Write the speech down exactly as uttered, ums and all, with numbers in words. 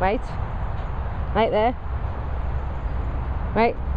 Right. Right there. Right.